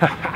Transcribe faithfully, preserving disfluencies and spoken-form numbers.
Ha ha.